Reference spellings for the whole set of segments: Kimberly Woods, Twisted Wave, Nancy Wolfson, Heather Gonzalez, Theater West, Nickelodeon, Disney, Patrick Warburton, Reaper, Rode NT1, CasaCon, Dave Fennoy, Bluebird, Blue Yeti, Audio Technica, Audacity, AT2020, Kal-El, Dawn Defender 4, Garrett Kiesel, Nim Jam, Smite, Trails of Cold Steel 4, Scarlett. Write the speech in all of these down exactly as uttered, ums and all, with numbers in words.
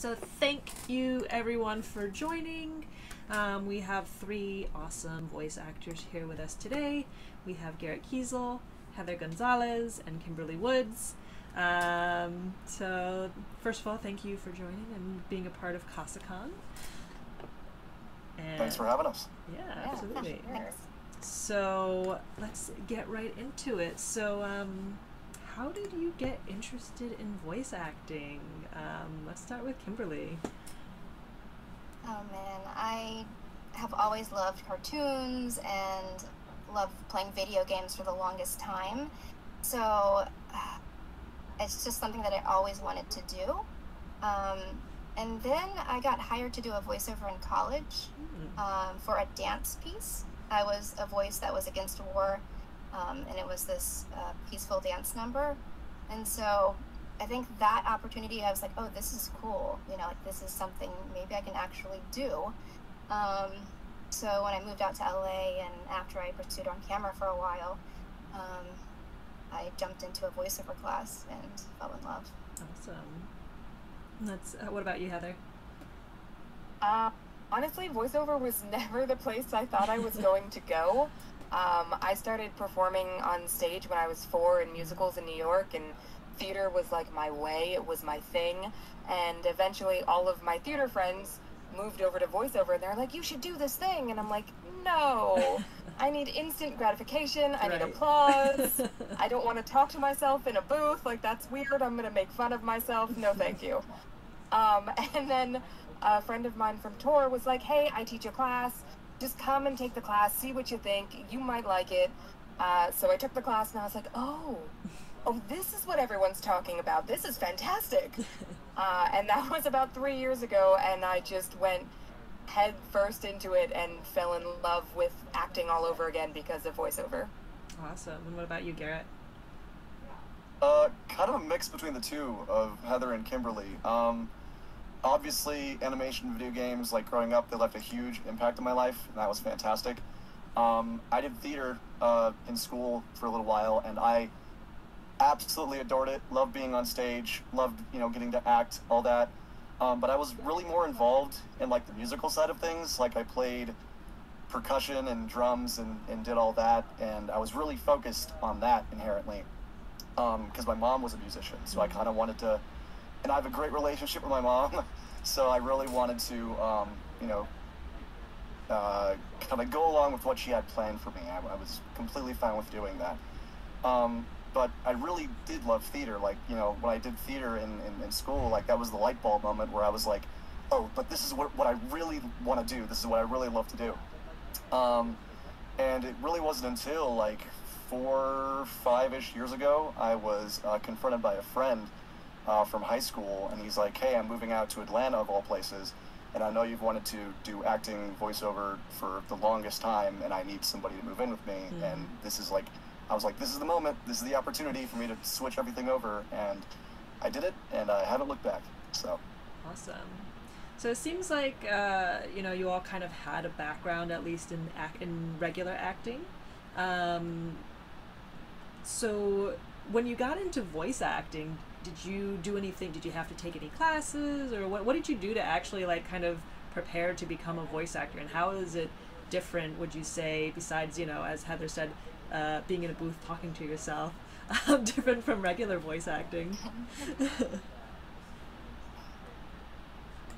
So thank you everyone for joining. Um, we have three awesome voice actors here with us today. We have Garrett Kiesel, Heather Gonzalez, and Kimberly Woods. Um, so first of all, thank you for joining and being a part of CasaCon. And thanks for having us. Yeah, yeah, absolutely. Thanks. So let's get right into it. So um, how did you get interested in voice acting? Um, let's start with Kimberly. Oh man, I have always loved cartoons and loved playing video games for the longest time. So uh, it's just something that I always wanted to do. Um, and then I got hired to do a voiceover in college um, for a dance piece. I was a voice that was against war, um, and it was this uh, peaceful dance number. And so I think that opportunity, I was like, oh, this is cool. You know, like this is something maybe I can actually do. Um, so when I moved out to L A and after I pursued on camera for a while, um, I jumped into a voiceover class and fell in love. Awesome. That's, uh, what about you, Heather? Uh, honestly, voiceover was never the place I thought I was going to go. Um, I started performing on stage when I was four in musicals in New York, and theater was like my way, it was my thing, and eventually all of my theater friends moved over to voiceover and they're like, you should do this thing, and I'm like, no, I need instant gratification, I right. need applause, I don't want to talk to myself in a booth, like that's weird, I'm gonna make fun of myself, no thank you. Um, and then a friend of mine from tour was like, hey, I teach a class, just come and take the class, see what you think, you might like it. Uh, so I took the class and I was like, oh, oh, this is what everyone's talking about. This is fantastic. Uh, and that was about three years ago, and I just went head first into it and fell in love with acting all over again because of voiceover. Awesome. And what about you, Garrett? Uh, kind of a mix between the two of Heather and Kimberly. Um, obviously, animation, video games, like growing up, they left a huge impact on my life, and that was fantastic. Um, I did theater uh, in school for a little while, and I absolutely adored it. Loved being on stage. Loved, you know, getting to act, all that. Um, but I was really more involved in like the musical side of things. Like I played percussion and drums and, and did all that. And I was really focused on that inherently because um, my mom was a musician. So I kind of wanted to, and I have a great relationship with my mom. So I really wanted to, um, you know, uh, kind of go along with what she had planned for me. I, I was completely fine with doing that. Um, But I really did love theater. Like, you know, when I did theater in, in, in school, like, that was the light bulb moment where I was like, oh, but this is what, what I really want to do. This is what I really love to do. Um, and it really wasn't until, like, four, five-ish years ago, I was uh, confronted by a friend uh, from high school, and he's like, hey, I'm moving out to Atlanta, of all places, and I know you've wanted to do acting voiceover for the longest time, and I need somebody to move in with me, mm-hmm. and this is, like... I was like, this is the moment, this is the opportunity for me to switch everything over, and I did it, and I haven't looked back, so. Awesome. So it seems like, uh, you know, you all kind of had a background, at least in act in regular acting. Um, so when you got into voice acting, did you do anything, did you have to take any classes, or what, what did you do to actually, like, kind of prepare to become a voice actor, and how is it different, would you say, besides, you know, as Heather said, Uh, being in a booth talking to yourself, um, different from regular voice acting.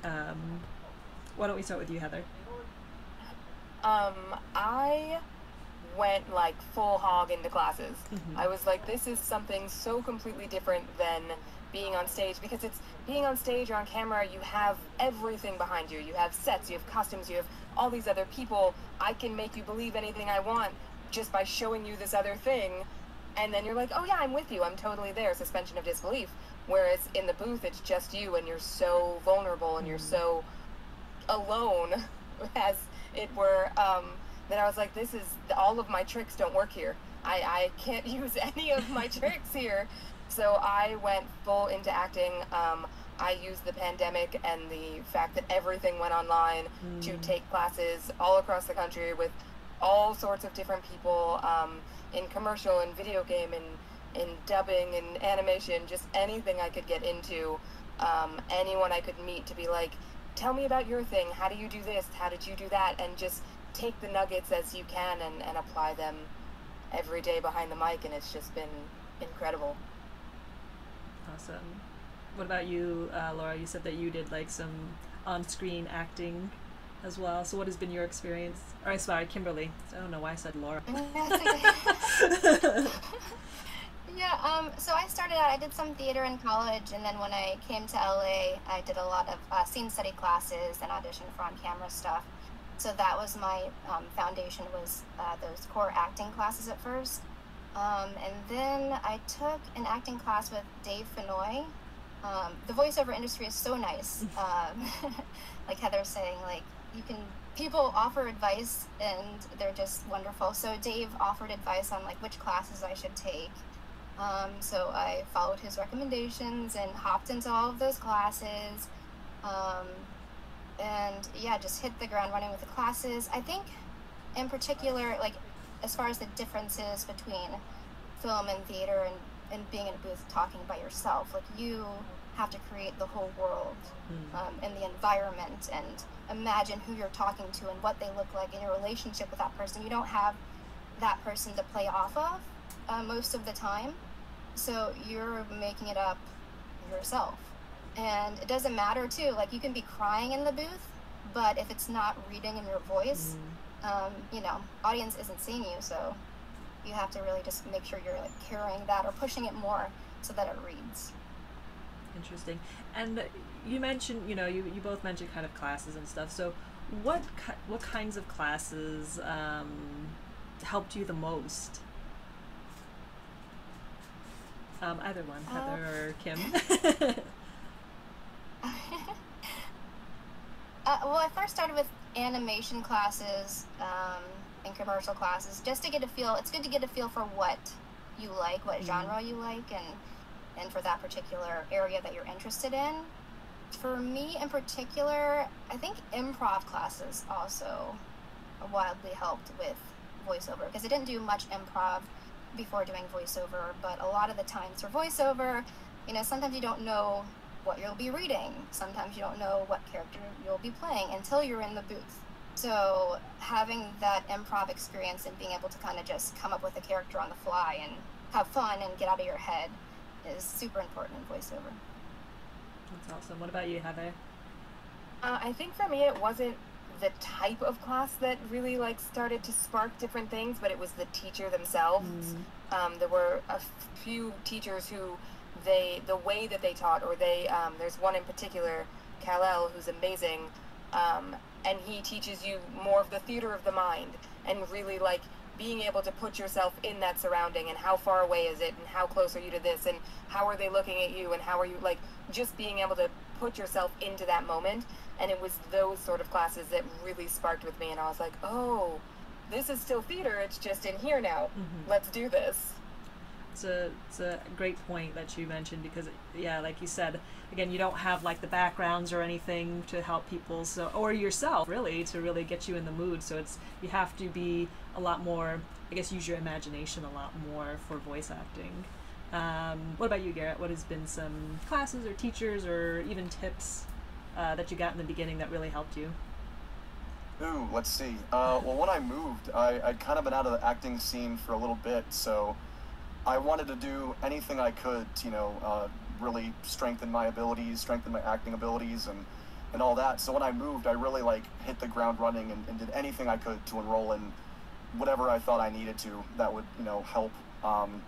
um, why don't we start with you, Heather? Um, I went like full hog into classes. Mm-hmm. I was like, this is something so completely different than being on stage, because it's being on stage or on camera, you have everything behind you. You have sets, you have costumes, you have all these other people. I can make you believe anything I want just by showing you this other thing, and then you're like, oh yeah, I'm with you, I'm totally there, suspension of disbelief. Whereas in the booth, it's just you, and you're so vulnerable, and you're so alone, as it were, um, that I was like, this is, all of my tricks don't work here. I, I can't use any of my tricks here. So I went full into acting. Um, I used the pandemic and the fact that everything went online mm. to take classes all across the country with all sorts of different people, um, in commercial and video game and in, in dubbing and animation, just anything I could get into, um, anyone I could meet to be like, tell me about your thing. How do you do this? How did you do that? And just take the nuggets as you can and, and apply them every day behind the mic, and it's just been incredible. Awesome. What about you, uh, Laura? You said that you did like some on-screen acting as well. So what has been your experience? Or, sorry, Kimberly. I don't know why I said Laura. Yeah, um, so I started out, I did some theater in college, and then when I came to L A, I did a lot of uh, scene study classes and audition for on-camera stuff. So that was my um, foundation, was uh, those core acting classes at first. Um, and then I took an acting class with Dave Fennoy. Um, the voiceover industry is so nice. Um, like Heather's saying, like, you can, people offer advice and they're just wonderful. So Dave offered advice on like which classes I should take. Um, so I followed his recommendations and hopped into all of those classes. Um, and yeah, just hit the ground running with the classes. I think in particular, like as far as the differences between film and theater and, and being in a booth talking by yourself, like you have to create the whole world um, and the environment and imagine who you're talking to and what they look like in your relationship with that person. You don't have that person to play off of uh, most of the time. So you're making it up yourself. And it doesn't matter too, like you can be crying in the booth, but if it's not reading in your voice, mm. um, you know, audience isn't seeing you, so you have to really just make sure you're like carrying that or pushing it more so that it reads. Interesting. And you mentioned, you know, you, you both mentioned kind of classes and stuff. So what, ki what kinds of classes um, helped you the most? Um, either one, uh, Heather or Kim. uh, well, I first started with animation classes um, and commercial classes just to get a feel. It's good to get a feel for what you like, what mm-hmm. genre you like, and and for that particular area that you're interested in. For me in particular, I think improv classes also wildly helped with voiceover, because I didn't do much improv before doing voiceover, but a lot of the times for voiceover, you know, sometimes you don't know what you'll be reading. Sometimes you don't know what character you'll be playing until you're in the booth. So having that improv experience and being able to kind of just come up with a character on the fly and have fun and get out of your head is super important in voiceover. That's awesome. What about you, Heather? Uh, I think for me it wasn't the type of class that really like started to spark different things, but it was the teacher themselves. Mm. Um, there were a few teachers who they, the way that they taught, or they, um, there's one in particular, Kal-El, who's amazing, um, and he teaches you more of the theater of the mind, and really like being able to put yourself in that surrounding, and how far away is it, and how close are you to this, and how are they looking at you, and how are you, like, just being able to put yourself into that moment. And it was those sort of classes that really sparked with me, and I was like, oh, this is still theater, it's just in here now. Mm-hmm. Let's do this. It's a, it's a great point that you mentioned, because yeah, like you said, again, you don't have like the backgrounds or anything to help people, so, or yourself really, to really get you in the mood. So it's, you have to be a lot more, I guess, use your imagination a lot more for voice acting. Um, what about you, Garrett? What has been some classes or teachers or even tips uh, that you got in the beginning that really helped you? Ooh, let's see. Uh, well, when I moved, I, I'd kind of been out of the acting scene for a little bit, so I wanted to do anything I could, to, you know, uh, really strengthen my abilities, strengthen my acting abilities, and, and all that. So when I moved, I really like hit the ground running and, and did anything I could to enroll in whatever I thought I needed to that would, you know, help. Um,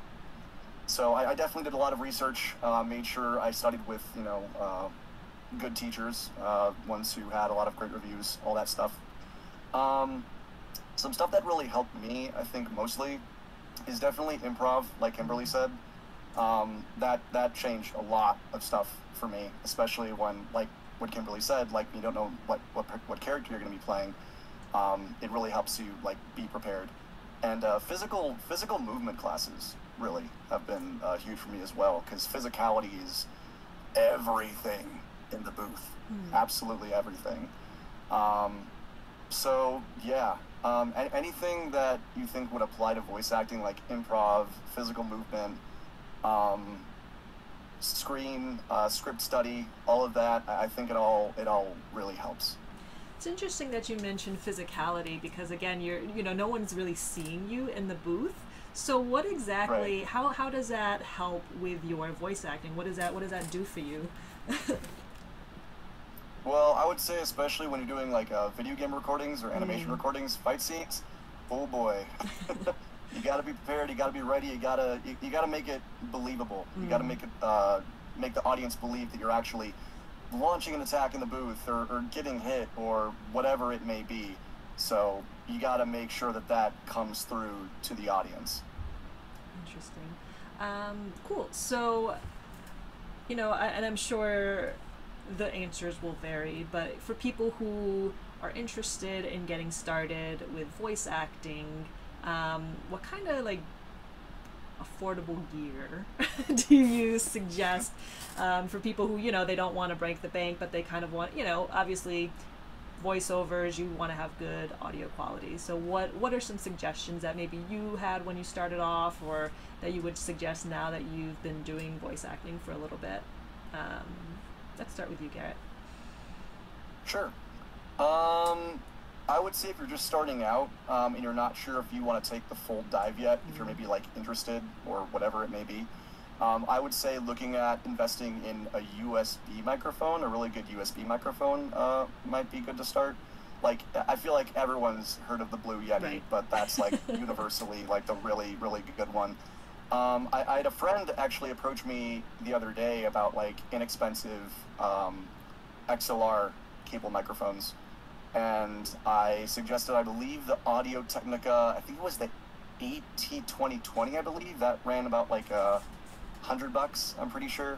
so I, I definitely did a lot of research, uh, made sure I studied with, you know, uh, good teachers, uh, ones who had a lot of great reviews, all that stuff. Um, some stuff that really helped me, I think mostly, is definitely improv, like Kimberly said. Um, that that changed a lot of stuff for me, especially when, like what Kimberly said, like you don't know what what, what character you're going to be playing. Um, it really helps you like be prepared. And uh, physical physical movement classes really have been uh, huge for me as well, because physicality is everything in the booth, mm. absolutely everything. Um, so yeah. Um, and anything that you think would apply to voice acting, like improv, physical movement, um, screen, uh, script study, all of that. I think it all it all really helps. It's interesting that you mentioned physicality because again, you're you know no one's really seeing you in the booth. So what exactly? Right. How how does that help with your voice acting? What is that? What does that do for you? Well, I would say especially when you're doing like uh, video game recordings or animation mm. recordings, fight scenes. Oh boy. You gotta be prepared. You gotta be ready. You gotta you, you gotta make it believable. Mm. You gotta make it uh, make the audience believe that you're actually launching an attack in the booth, or, or getting hit, or whatever it may be. So you gotta make sure that that comes through to the audience. Interesting. Um, cool. So, you know, I, and I'm sure the answers will vary, but for people who are interested in getting started with voice acting. Um, what kind of like affordable gear do you suggest um, for people who, you know, they don't want to break the bank, but they kind of want, you know, obviously voiceovers, you want to have good audio quality. So what, what are some suggestions that maybe you had when you started off or that you would suggest now that you've been doing voice acting for a little bit? Um, let's start with you, Garrett. Sure. Um... I would say if you're just starting out um, and you're not sure if you want to take the full dive yet, if you're maybe like interested or whatever it may be, um, I would say looking at investing in a U S B microphone, a really good U S B microphone uh, might be good to start. Like, I feel like everyone's heard of the Blue Yeti, right. But that's like universally like the really, really good one. Um, I, I had a friend actually approach me the other day about like inexpensive um, X L R cable microphones. And I suggested, I believe, the Audio Technica, I think it was the A T twenty twenty, I believe, that ran about like a hundred bucks, I'm pretty sure.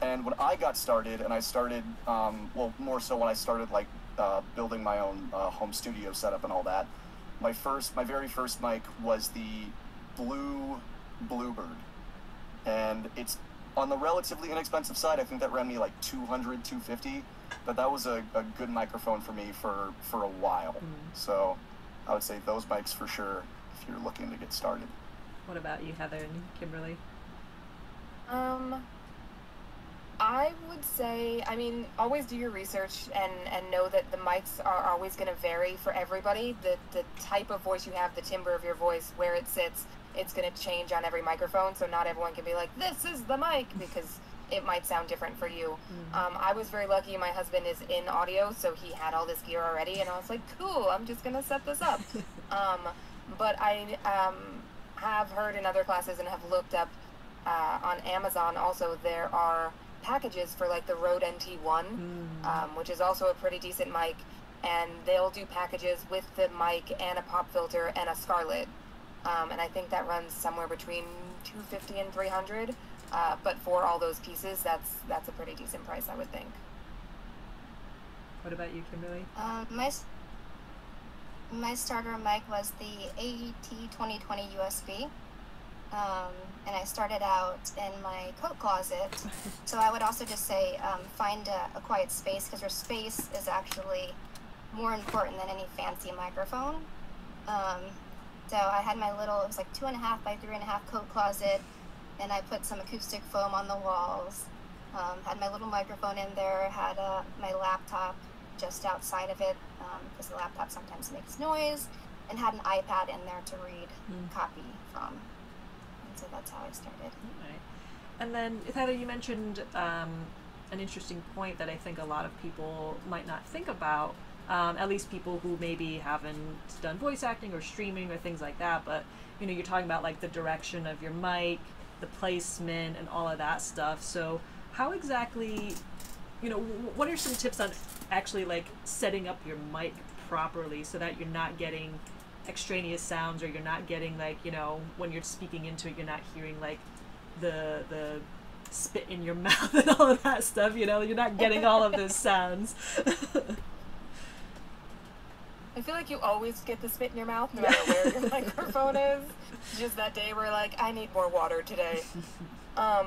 And when I got started, and I started, um, well, more so when I started like uh, building my own uh, home studio setup and all that, my first, my very first mic was the Blue Bluebird. And it's on the relatively inexpensive side. I think that ran me like two hundred, two fifty. But that was a, a good microphone for me for, for a while. Mm. So I would say those mics for sure if you're looking to get started. What about you, Heather and Kimberly? Um, I would say, I mean, always do your research and, and know that the mics are always going to vary for everybody. The, the type of voice you have, the timbre of your voice, where it sits, it's going to change on every microphone. So not everyone can be like, this is the mic, because it might sound different for you. Mm-hmm. Um, I was very lucky. My husband is in audio, so he had all this gear already, and I was like, cool, I'm just going to set this up. um, but I um, have heard in other classes and have looked up uh, on Amazon also, there are packages for like the Rode N T one, mm-hmm. um, which is also a pretty decent mic, and they'll do packages with the mic and a pop filter and a Scarlett. Um, and I think that runs somewhere between two fifty and three hundred. Uh, but for all those pieces, that's that's a pretty decent price, I would think. What about you, Kimberly? Uh, my my starter mic was the A T twenty twenty U S B, um, and I started out in my coat closet. So I would also just say um, find a, a quiet space, because your space is actually more important than any fancy microphone. Um, so I had my little, it was like two and a half by three and a half coat closet. And I put some acoustic foam on the walls, um, had my little microphone in there, had uh, my laptop just outside of it, because um, the laptop sometimes makes noise, and had an iPad in there to read mm. copy from. And so that's how I started. All right. And then, Heather, you mentioned um, an interesting point that I think a lot of people might not think about, um, at least people who maybe haven't done voice acting or streaming or things like that. But, you know, you're talking about like the direction of your mic, the placement and all of that stuff. So how exactly, you know, what are some tips on actually like setting up your mic properly so that you're not getting extraneous sounds, or you're not getting like, you know, when you're speaking into it, you're not hearing like the the spit in your mouth and all of that stuff, you know, you're not getting all of those sounds. I feel like you always get the spit in your mouth, no matter where your microphone is. Just that day we're like, I need more water today. Um,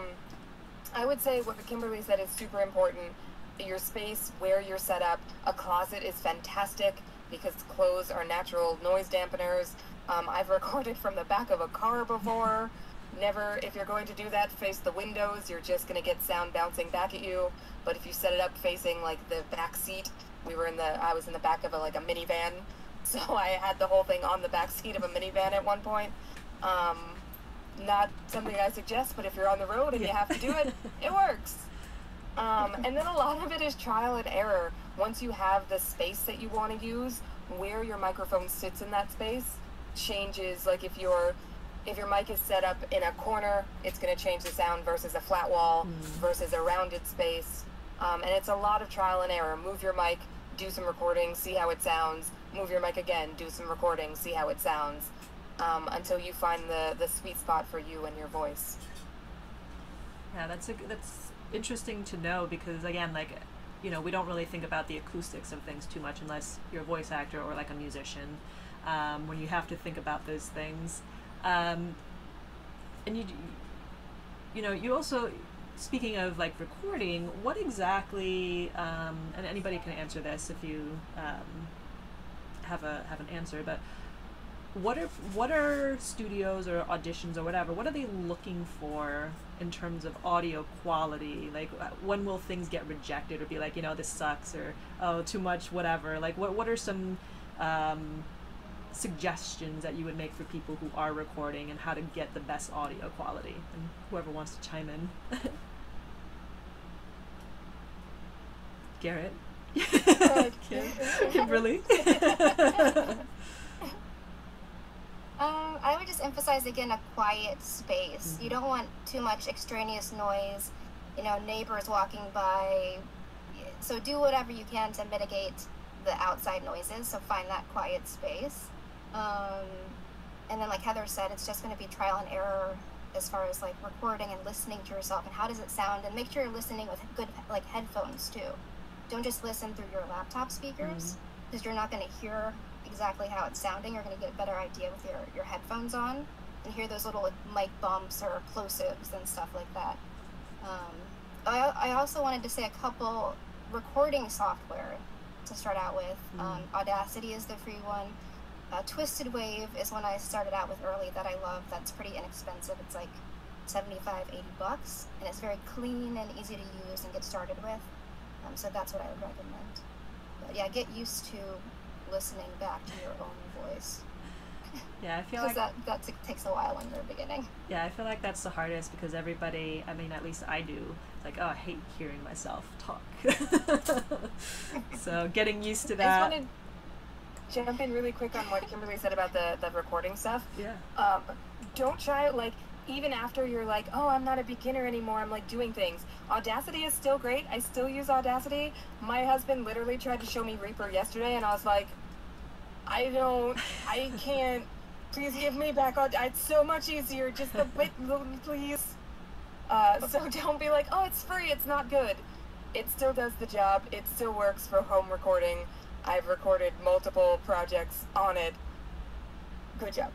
I would say what Kimberly said is super important. Your space, where you're set up. A closet is fantastic because clothes are natural noise dampeners. Um, I've recorded from the back of a car before. Never, if you're going to do that, face the windows. You're just going to get sound bouncing back at you. But if you set it up facing like the back seat, we were in the, I was in the back of a, like a minivan. So I had the whole thing on the back seat of a minivan at one point. Um, not something I suggest, but if you're on the road and yeah. you have to do it, it works. Um, and then a lot of it is trial and error. Once you have the space that you want to use, where your microphone sits in that space changes. Like if you're, if your mic is set up in a corner, it's going to change the sound versus a flat wall mm. versus a rounded space. Um, and it's a lot of trial and error. Move your mic, do some recording, see how it sounds. Move your mic again, do some recording, see how it sounds. Um, until you find the, the sweet spot for you and your voice. Yeah, that's a, that's interesting to know because, again, like, you know, we don't really think about the acoustics of things too much unless you're a voice actor or like a musician, um, when you have to think about those things. Um, and you, you know, you also, speaking of like recording, what exactly, um, and anybody can answer this if you um, have a have an answer, but what are what are studios or auditions or whatever, what are they looking for in terms of audio quality? Like, when will things get rejected or be like, you know, this sucks, or oh, too much, whatever? Like, what what are some um, suggestions that you would make for people who are recording and how to get the best audio quality? And whoever wants to chime in. Garrett. Kim. Kimberly. Um, I would just emphasize again a quiet space. You don't want too much extraneous noise, you know, neighbors walking by. So do whatever you can to mitigate the outside noises. So find that quiet space. Um, and then like Heather said, it's just going to be trial and error as far as like recording and listening to yourself and how does it sound, and make sure you're listening with good like headphones too. Don't just listen through your laptop speakers because mm-hmm. you're not going to hear exactly how it's sounding. You're going to get a better idea with your, your headphones on and hear those little like, mic bumps or plosives and stuff like that. Um, I, I also wanted to say a couple recording software to start out with. Mm-hmm. um, Audacity is the free one. Uh, Twisted Wave is one I started out with early that I love. That's pretty inexpensive. It's like seventy-five, eighty bucks, and it's very clean and easy to use and get started with. Um, so that's what I would recommend. But yeah, get used to listening back to your own voice. Yeah, I feel like that, that takes a while in the beginning. Yeah, I feel like that's the hardest because everybody, I mean, at least I do, it's like, oh, I hate hearing myself talk. So getting used to that. I just want to jump in really quick on what Kimberly said about the, the recording stuff. Yeah. Um, don't try it like, even after you're like, oh, I'm not a beginner anymore, I'm like doing things. Audacity is still great. I still use Audacity. My husband literally tried to show me Reaper yesterday and I was like, I don't, I can't, please give me back, it's so much easier, just a bit, please. Uh, so don't be like, oh, it's free, it's not good. It still does the job, it still works for home recording. I've recorded multiple projects on it. Good job.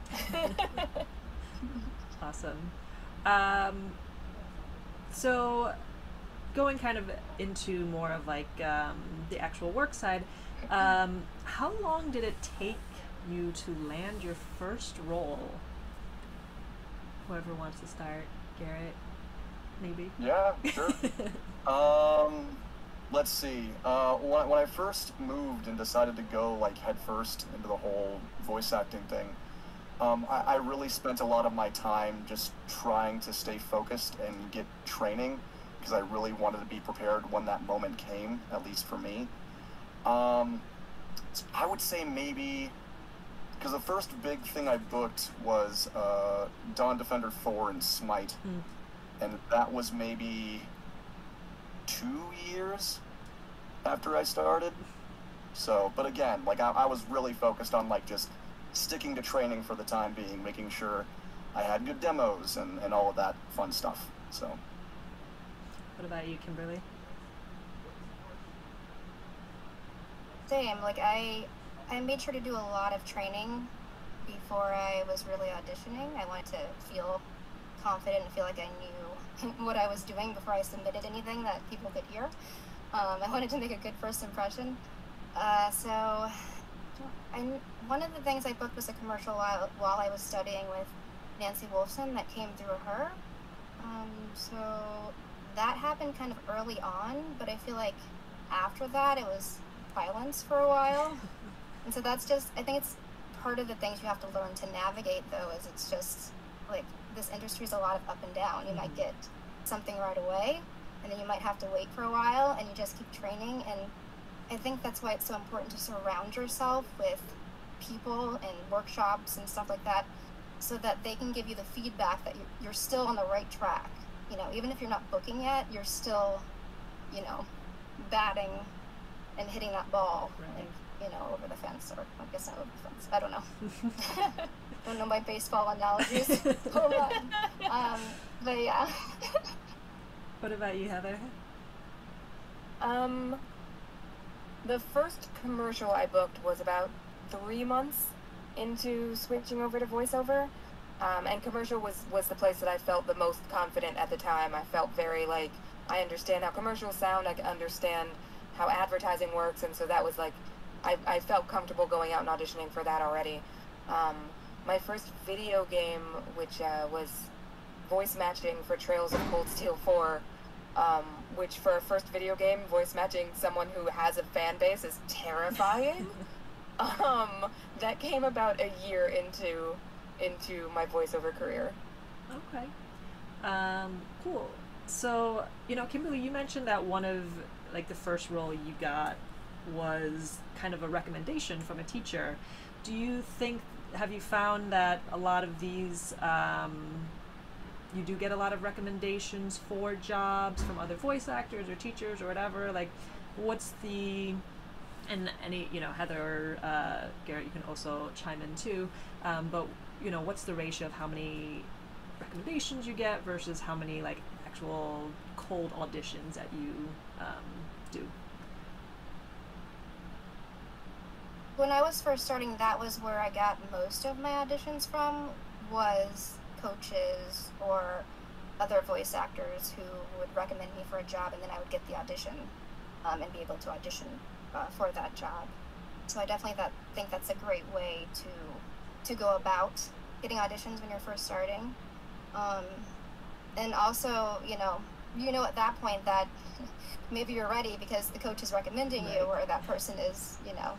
Awesome. Um, so going kind of into more of like um, the actual work side, Um, how long did it take you to land your first role? Whoever wants to start, Garrett, maybe? Yeah, sure. um, let's see. Uh, when, when I first moved and decided to go like headfirst into the whole voice acting thing, um, I, I really spent a lot of my time just trying to stay focused and get training because I really wanted to be prepared when that moment came, at least for me. Um, I would say maybe, because the first big thing I booked was uh, Dawn Defender four and Smite, mm. and that was maybe two years after I started. So, but again, like I, I was really focused on like just sticking to training for the time being, making sure I had good demos and, and all of that fun stuff. So, what about you, Kimberly? Same. Like I, I made sure to do a lot of training before I was really auditioning. I wanted to feel confident and feel like I knew what I was doing before I submitted anything that people could hear. Um, I wanted to make a good first impression. Uh, so, I, one of the things I booked was a commercial while, while I was studying with Nancy Wolfson that came through her. Um, so that happened kind of early on, but I feel like after that it was violence for a while. And so that's just, I think it's part of the things you have to learn to navigate, though, is it's just like this industry is a lot of up and down. You might get something right away, and then you might have to wait for a while, and you just keep training. And I think that's why it's so important to surround yourself with people and workshops and stuff like that, so that they can give you the feedback that you're still on the right track. You know, even if you're not booking yet, you're still, you know, batting and hitting that ball, right. And, you know, over the fence, or I guess not over the fence, I don't know. Don't know my baseball analogies. Hold on. Um, but yeah. What about you, Heather? Um, the first commercial I booked was about three months into switching over to voiceover, um, and commercial was, was the place that I felt the most confident at the time. I felt very like, I understand how commercials sound, I understand how advertising works, and so that was like, I, I felt comfortable going out and auditioning for that already. Um, my first video game, which uh, was voice matching for Trails of Cold Steel four, um, which for a first video game, voice matching someone who has a fan base is terrifying. Um, that came about a year into into my voiceover career. Okay, um, cool. So, you know, Kimberly, you mentioned that one of, like, the first role you got was kind of a recommendation from a teacher. Do you think, have you found that a lot of these, um, you do get a lot of recommendations for jobs from other voice actors or teachers or whatever? Like, what's the... And any, you know, Heather, uh, Garrett, you can also chime in too, um, but, you know, what's the ratio of how many recommendations you get versus how many, like, actual cold auditions that you um, do? When I was first starting, that was where I got most of my auditions from, was coaches or other voice actors who would recommend me for a job, and then I would get the audition um, and be able to audition Uh, for that job. So I definitely that, think that's a great way to to go about getting auditions when you're first starting. Um, and also, you know, you know at that point that maybe you're ready because the coach is recommending right. you, or that person is, you know.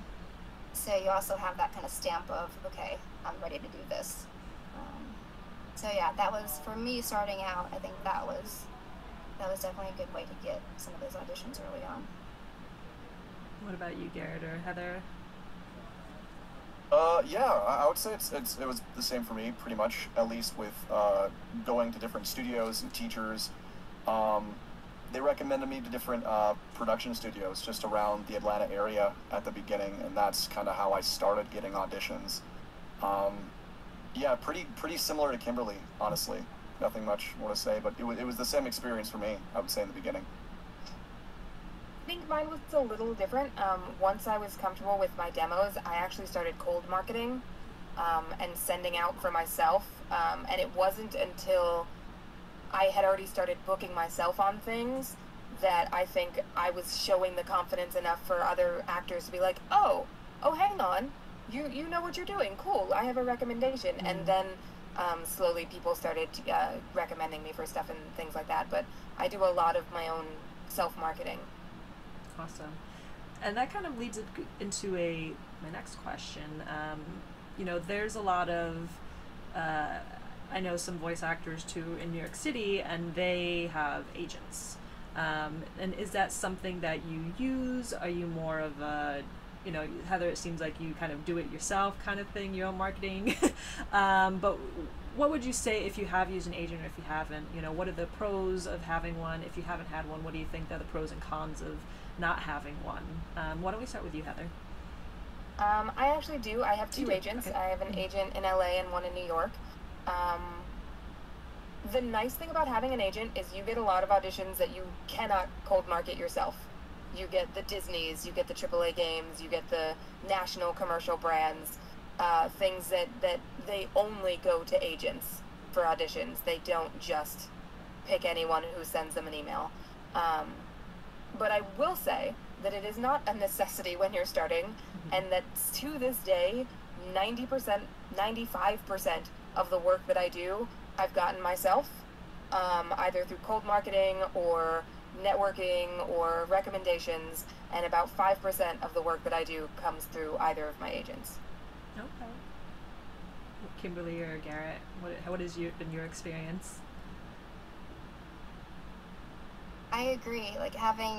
So you also have that kind of stamp of, okay, I'm ready to do this. Um, so yeah, that was, for me starting out, I think that was, that was definitely a good way to get some of those auditions early on. What about you, Garrett or Heather? Uh, yeah, I would say it's, it's, it was the same for me, pretty much, at least with uh, going to different studios and teachers. Um, they recommended me to different uh, production studios just around the Atlanta area at the beginning, and that's kind of how I started getting auditions. Um, yeah, pretty pretty similar to Kimberly, honestly. Nothing much more to say, but it was, it was the same experience for me, I would say, in the beginning. I think mine was a little different. Um, once I was comfortable with my demos, I actually started cold marketing um, and sending out for myself. Um, and it wasn't until I had already started booking myself on things that I think I was showing the confidence enough for other actors to be like, oh, oh, hang on. You, you know what you're doing. Cool. I have a recommendation. Mm-hmm. And then um, slowly people started uh, recommending me for stuff and things like that. But I do a lot of my own self-marketing. Awesome. And that kind of leads it into a my next question. Um, you know, there's a lot of, uh, I know some voice actors too in New York City, and they have agents. Um, and is that something that you use? Are you more of a, you know, Heather, it seems like you kind of do it yourself kind of thing, your own marketing. um, but what would you say if you have used an agent or if you haven't? You know, what are the pros of having one? If you haven't had one, what do you think are the pros and cons of not having one? Um, why don't we start with you, Heather? Um, I actually do. I have two do? agents. Okay. I have an agent in L A and one in New York. Um, the nice thing about having an agent is you get a lot of auditions that you cannot cold market yourself. You get the Disneys, you get the triple A games, you get the national commercial brands, uh, things that, that they only go to agents for auditions. They don't just pick anyone who sends them an email. Um, But I will say that it is not a necessity when you're starting, and that to this day, ninety percent, ninety-five percent of the work that I do I've gotten myself, um, either through cold marketing or networking or recommendations, and about five percent of the work that I do comes through either of my agents. Okay. Kimberly or Garrett, what, what has you, been your experience? I agree. Like, having,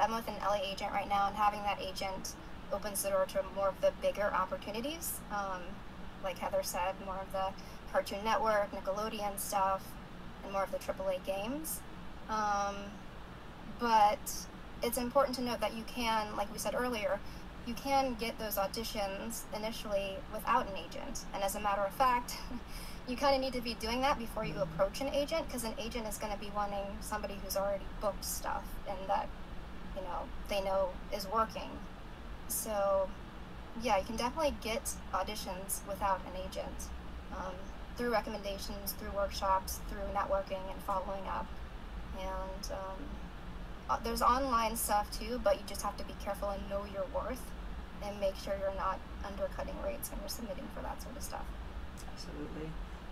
I'm with an L A agent right now, and having that agent opens the door to more of the bigger opportunities. Um, like Heather said, more of the Cartoon Network, Nickelodeon stuff, and more of the triple A games. Um, but it's important to note that you can, like we said earlier, you can get those auditions initially without an agent. And as a matter of fact, you kind of need to be doing that before you approach an agent, because an agent is going to be wanting somebody who's already booked stuff and that, you know, they know is working. So yeah, you can definitely get auditions without an agent, um, through recommendations, through workshops, through networking and following up. And um, there's online stuff too, but you just have to be careful and know your worth and make sure you're not undercutting rates when you're submitting for that sort of stuff. Absolutely.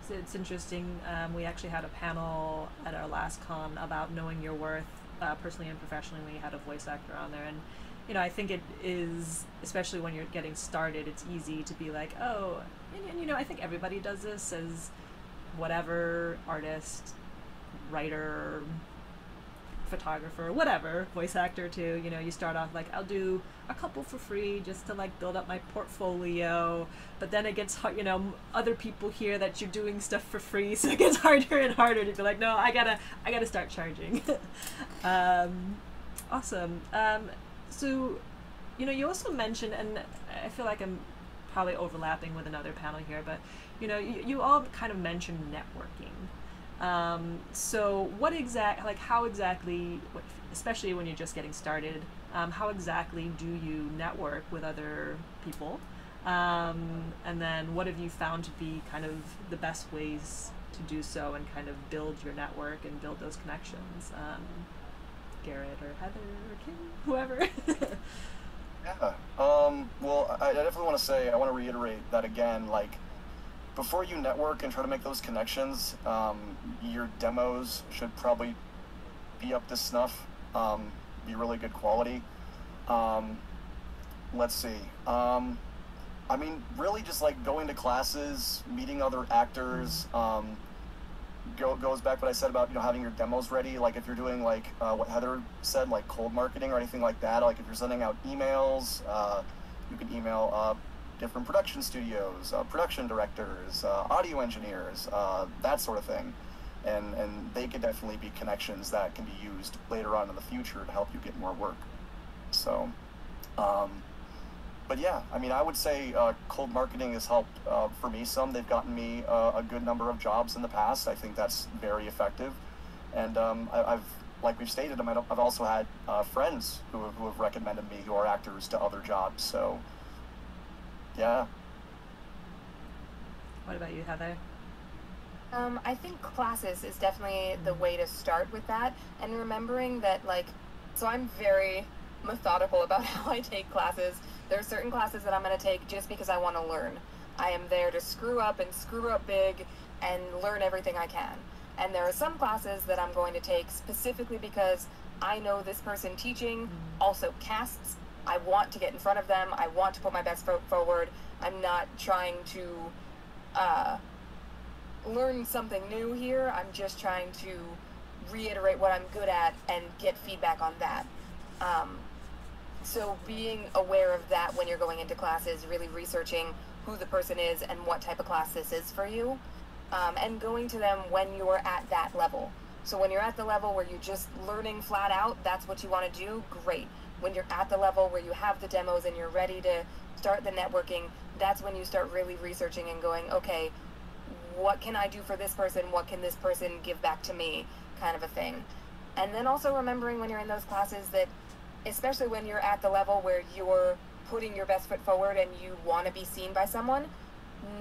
So it's interesting, um, we actually had a panel at our last con about knowing your worth, uh, personally and professionally. We had a voice actor on there, and you know, I think it is, especially when you're getting started, it's easy to be like, oh, and, and you know, I think everybody does this as whatever artist, writer, photographer, whatever, voice actor too. You know, you start off like, I'll do a couple for free just to like build up my portfolio, but then it gets hard, you know, other people hear that you're doing stuff for free, so it gets harder and harder to be like, no, I gotta I gotta start charging. um, awesome. Um, so, you know, you also mentioned, and I feel like I'm probably overlapping with another panel here, but you know, you, you all kind of mentioned networking. Um, so what exact, like how exactly, especially when you're just getting started, um, how exactly do you network with other people? Um, and then what have you found to be kind of the best ways to do so and kind of build your network and build those connections? Um, Garrett or Heather or Kim, whoever. Yeah. Um, well, I, I definitely want to say, I want to reiterate that again, like, before you network and try to make those connections, um, your demos should probably be up to snuff, um, be really good quality. Um, let's see. Um, I mean, really just like going to classes, meeting other actors, um, go, goes back what I said about, you know, having your demos ready. Like if you're doing like uh, what Heather said, like cold marketing or anything like that, like if you're sending out emails, uh, you can email uh, different production studios, uh, production directors, uh, audio engineers, uh, that sort of thing. And, and they could definitely be connections that can be used later on in the future to help you get more work. So, um, but yeah, I mean, I would say uh, cold marketing has helped uh, for me some. They've gotten me uh, a good number of jobs in the past. I think that's very effective. And um, I, I've, like we've stated, I've also had uh, friends who have, who have recommended me who are actors to other jobs. So. Yeah. What about you, Heather? Um, I think classes is definitely the way to start with that, and remembering that, like, so I'm very methodical about how I take classes. There are certain classes that I'm going to take just because I want to learn. I am there to screw up and screw up big and learn everything I can. And there are some classes that I'm going to take specifically because I know this person teaching also casts. I want to get in front of them. I want to put my best foot forward. I'm not trying to uh, learn something new here. I'm just trying to reiterate what I'm good at and get feedback on that. Um, so being aware of that when you're going into classes, really researching who the person is and what type of class this is for you, um, and going to them when you're at that level. So when you're at the level where you're just learning flat out, that's what you want to do, great. When you're at the level where you have the demos and you're ready to start the networking, that's when you start really researching and going, okay, what can I do for this person? What can this person give back to me? Kind of a thing. And then also remembering when you're in those classes that, especially when you're at the level where you're putting your best foot forward and you want to be seen by someone,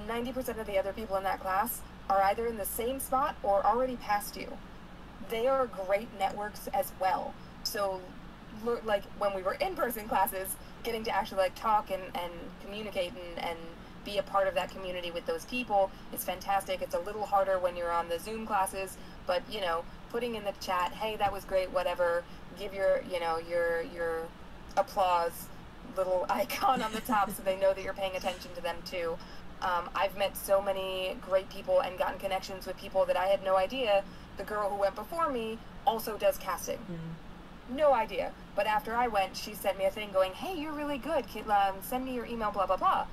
ninety percent of the other people in that class are either in the same spot or already past you. They are great networks as well. So like when we were in-person classes, getting to actually like talk and, and communicate and, and be a part of that community with those people. It's fantastic. It's a little harder when you're on the Zoom classes, but, you know, putting in the chat, hey, that was great, whatever, give your, you know, your, your applause little icon on the top so they know that you're paying attention to them too. Um, I've met so many great people and gotten connections with people that I had no idea. The girl who went before me also does casting. Mm-hmm. No idea. But after I went, she sent me a thing going, hey, you're really good. Um, send me your email, blah, blah, blah.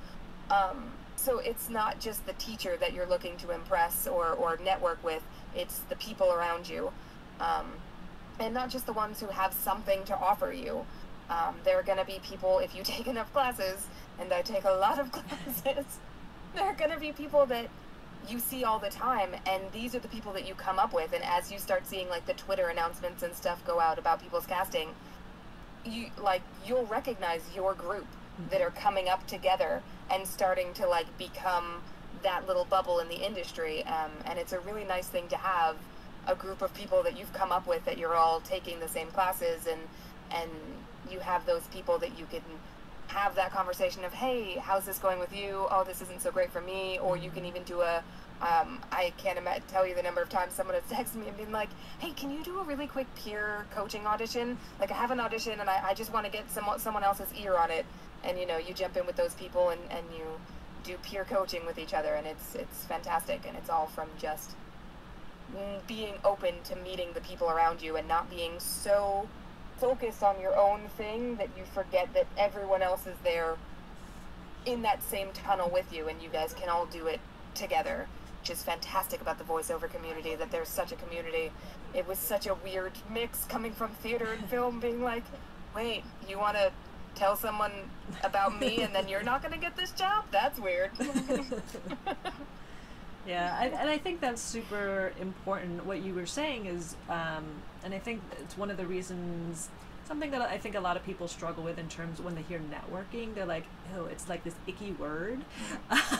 Um, so it's not just the teacher that you're looking to impress or, or network with. It's the people around you. Um, and not just the ones who have something to offer you. Um, there are going to be people, if you take enough classes, and I take a lot of classes, there are going to be people that you see all the time, and these are the people that you come up with. And as you start seeing, like, the Twitter announcements and stuff go out about people's casting, you, like, you'll recognize your group that are coming up together and starting to, like, become that little bubble in the industry. Um, and it's a really nice thing to have a group of people that you've come up with, that you're all taking the same classes, and, and you have those people that you can have that conversation of, hey, how's this going with you? Oh, this isn't so great for me. Or you can even do a, um, I can't ima- tell you the number of times someone has texted me and been like, hey, can you do a really quick peer coaching audition? Like, I have an audition and I, I just want to get someone someone else's ear on it. And, you know, you jump in with those people and, and you do peer coaching with each other. And it's, it's fantastic. And it's all from just being open to meeting the people around you and not being so focused on your own thing that you forget that everyone else is there in that same tunnel with you, and you guys can all do it together, which is fantastic about the voiceover community, that there's such a community. It was such a weird mix coming from theater and film, being like, wait, you want to tell someone about me and then you're not going to get this job? That's weird. Yeah, I, and I think that's super important. What you were saying is, um, and I think it's one of the reasons, something that I think a lot of people struggle with in terms of when they hear networking, they're like, oh, it's like this icky word,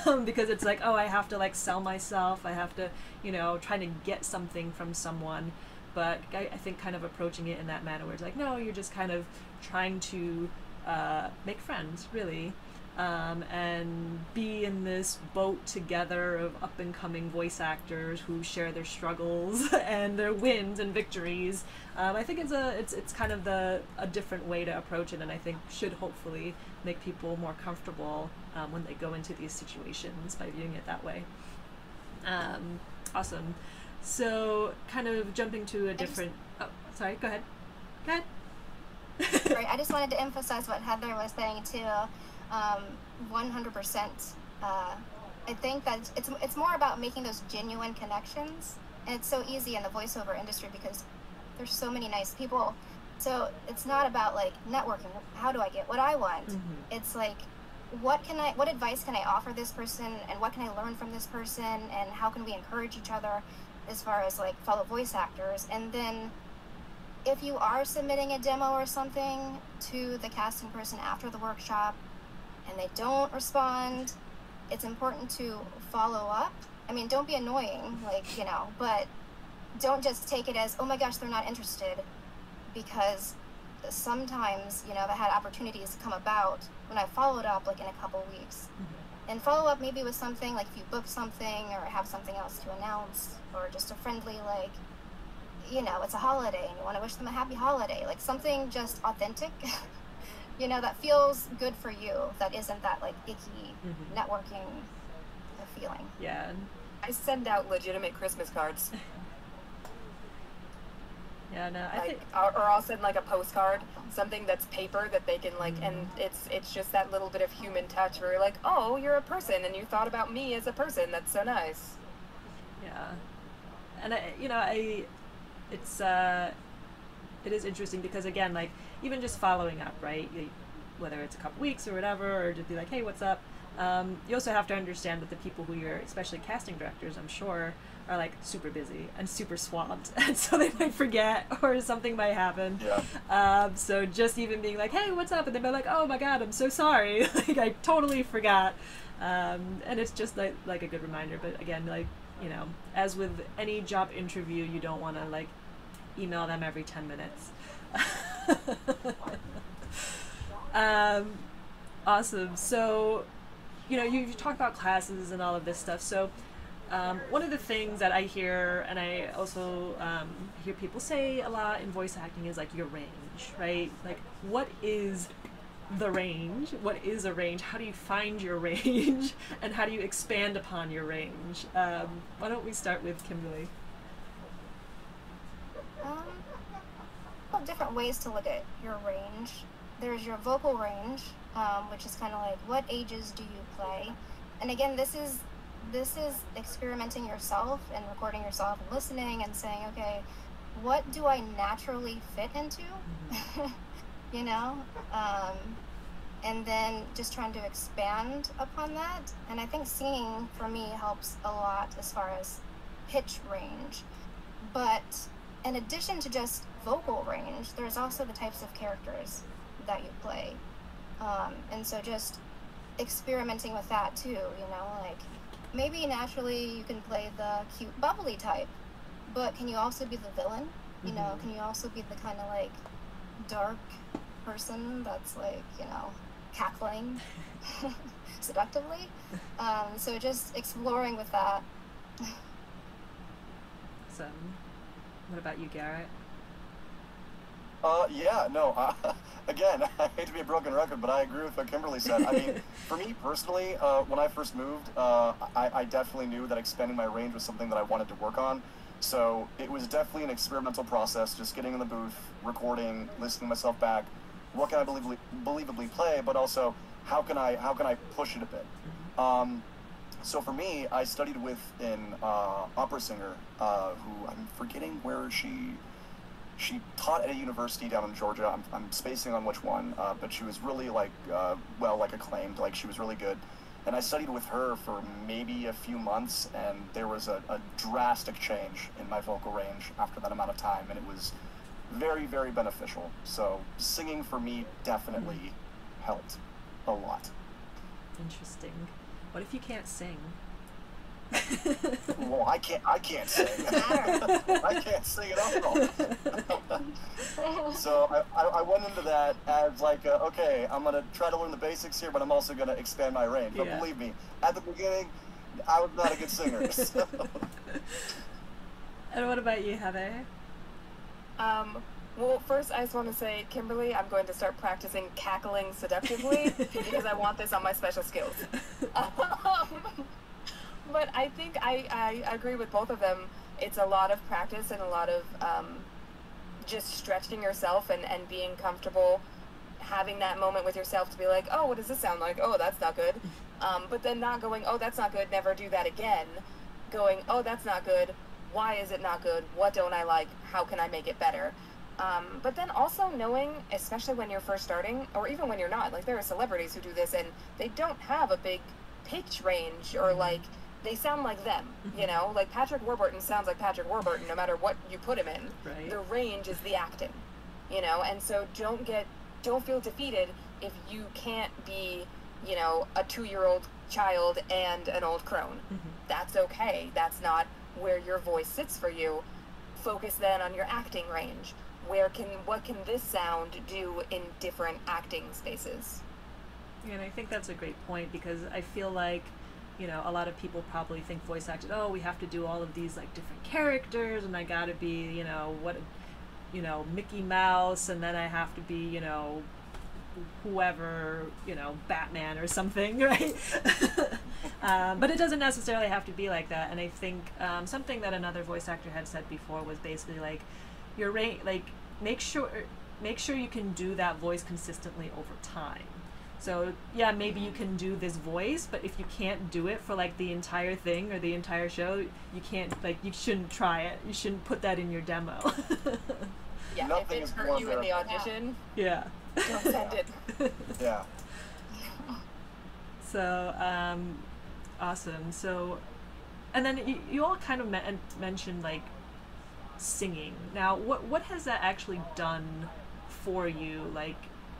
um, because it's like, oh, I have to, like, sell myself. I have to, you know, try to get something from someone. But I, I think kind of approaching it in that manner where it's like, no, you're just kind of trying to uh, make friends, really. Um, and be in this boat together of up-and-coming voice actors who share their struggles and their wins and victories. Um, I think it's a it's it's kind of the a different way to approach it, and I think should hopefully make people more comfortable um, when they go into these situations by viewing it that way. Um, awesome. So, kind of jumping to a different. Oh, sorry. Go ahead. Go ahead. Right, I just wanted to emphasize what Heather was saying too. Um, one hundred percent. Uh, I think that it's it's more about making those genuine connections, and it's so easy in the voiceover industry because there's so many nice people. So it's not about, like, networking. How do I get what I want? Mm-hmm. It's like, what can I? What advice can I offer this person, and what can I learn from this person, and how can we encourage each other as far as, like, fellow voice actors? And then, if you are submitting a demo or something to the casting person after the workshop, and they don't respond, it's important to follow up. I mean, don't be annoying, like, you know, but don't just take it as, oh my gosh, they're not interested, because sometimes, you know, I've had opportunities come about when I followed up, like, in a couple weeks. Mm-hmm. And follow up maybe with something, like, if you book something or have something else to announce, or just a friendly, like, you know, it's a holiday and you want to wish them a happy holiday, like, something just authentic. You know, that feels good for you, that isn't that, like, icky mm-hmm. networking feeling. Yeah. I send out legitimate Christmas cards. Yeah, no, I like, think... Or, or I'll send, like, a postcard, something that's paper that they can, like, mm-hmm. and it's it's just that little bit of human touch where you're like, oh, you're a person, and you thought about me as a person, that's so nice. Yeah. And, I, you know, I... It's, uh... It is interesting because, again, like, even just following up, right, you, whether it's a couple weeks or whatever, or just be like, hey, what's up? Um, you also have to understand that the people who you're, especially casting directors, I'm sure, are, like, super busy and super swamped, and so they might forget or something might happen. Yeah. Um, so just even being like, hey, what's up? And they'll be like, oh my God, I'm so sorry. Like, I totally forgot. Um, and it's just like, like a good reminder. But again, like, you know, as with any job interview, you don't want to, like, email them every ten minutes. um, awesome. So you know, you, you talk about classes and all of this stuff. So um, one of the things that I hear, and I also um, hear people say a lot in voice acting, is like your range, right? Like, what is the range? What is a range? How do you find your range? And how do you expand upon your range? Um, why don't we start with Kimberly? Um, well, different ways to look at your range. There's your vocal range, um, which is kind of like, what ages do you play? And again, this is this is experimenting yourself and recording yourself and listening and saying, okay, what do I naturally fit into? Mm-hmm. You know, um, and then just trying to expand upon that. And I think singing for me helps a lot as far as pitch range. But in addition to just vocal range, there's also the types of characters that you play. Um, and so just experimenting with that too, you know, like maybe naturally you can play the cute bubbly type, but can you also be the villain? You know, can you also be the kind of like dark person that's like, you know, cackling seductively? Um, so just exploring with that. So, what about you, Garrett? Uh, yeah, no, uh, again, I hate to be a broken record, but I agree with what Kimberly said. I mean, for me personally, uh, when I first moved, uh, I, I definitely knew that expanding my range was something that I wanted to work on. So it was definitely an experimental process, just getting in the booth, recording, listening to myself back. What can I believably, believably play, but also how can I how can I push it a bit? Um, so for me, I studied with an uh, opera singer uh, who I'm forgetting where she she taught at a university down in Georgia. I'm, I'm spacing on which one, uh, but she was really like uh, well like acclaimed, like she was really good. And I studied with her for maybe a few months, and there was a, a drastic change in my vocal range after that amount of time, and it was very, very beneficial. So singing for me definitely helped a lot. Interesting. What if you can't sing? Well, I can't. I can't sing. I can't sing at all. So I, I, I went into that as like, uh, okay, I'm gonna try to learn the basics here, but I'm also gonna expand my range. But yeah, believe me, at the beginning, I was not a good singer. So. And what about you, Heather? Um. Well, first I just want to say, Kimberly, I'm going to start practicing cackling seductively because I want this on my special skills. Um, But I think I, I agree with both of them. It's a lot of practice and a lot of um, just stretching yourself and, and being comfortable, having that moment with yourself to be like, oh, what does this sound like? Oh, that's not good. Um, but then not going, oh, that's not good, never do that again. Going, oh, that's not good. Why is it not good? What don't I like? How can I make it better? Um, but then also knowing, especially when you're first starting, or even when you're not, like there are celebrities who do this and they don't have a big pitch range or like, they sound like them, you know? Like Patrick Warburton sounds like Patrick Warburton no matter what you put him in. Right. The range is the acting, you know? And so don't get, don't feel defeated if you can't be, you know, a two-year-old child and an old crone. Mm-hmm. That's okay. That's not where your voice sits for you. Focus then on your acting range. Where can, what can this sound do in different acting spaces? And I think that's a great point because I feel like, you know, a lot of people probably think voice acting, oh, we have to do all of these like different characters and I gotta be, you know, what, you know, Mickey Mouse, and then I have to be, you know, whoever, you know, Batman or something, right? um, but it doesn't necessarily have to be like that. And I think um, something that another voice actor had said before was basically like, your range, like make sure, make sure you can do that voice consistently over time. So yeah, maybe you can do this voice, but if you can't do it for like the entire thing or the entire show, you can't, like, you shouldn't try it. You shouldn't put that in your demo. Yeah, nothing if it is hurt you in the audition, yeah, yeah. Don't send it. Yeah. So, um, awesome. So, and then you, you all kind of men mentioned like singing. Now, what what has that actually done for you? Like,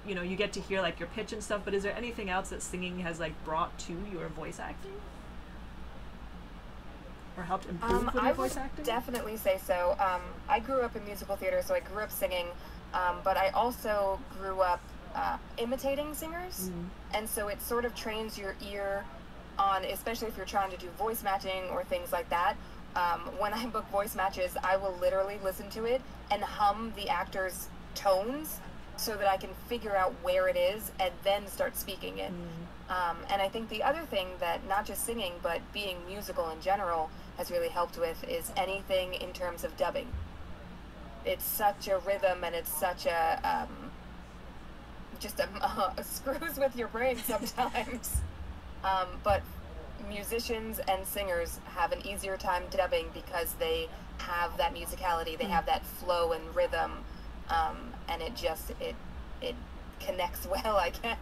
you know, you get to hear like your pitch and stuff, but is there anything else that singing has like brought to your voice acting or helped improve um, your I voice acting? I would definitely say so. Um, I grew up in musical theater, so I grew up singing, um, but I also grew up uh, imitating singers, mm-hmm. and so it sort of trains your ear on, especially if you're trying to do voice matching or things like that. Um, when I book voice matches, I will literally listen to it and hum the actor's tones so that I can figure out where it is and then start speaking it. Mm. Um, and I think the other thing that not just singing, but being musical in general has really helped with is anything in terms of dubbing. It's such a rhythm and it's such a, um, just a, uh, screws with your brain sometimes. um, but musicians and singers have an easier time dubbing because they have that musicality, they mm. have that flow and rhythm. Um, and it just, it it connects well, I guess.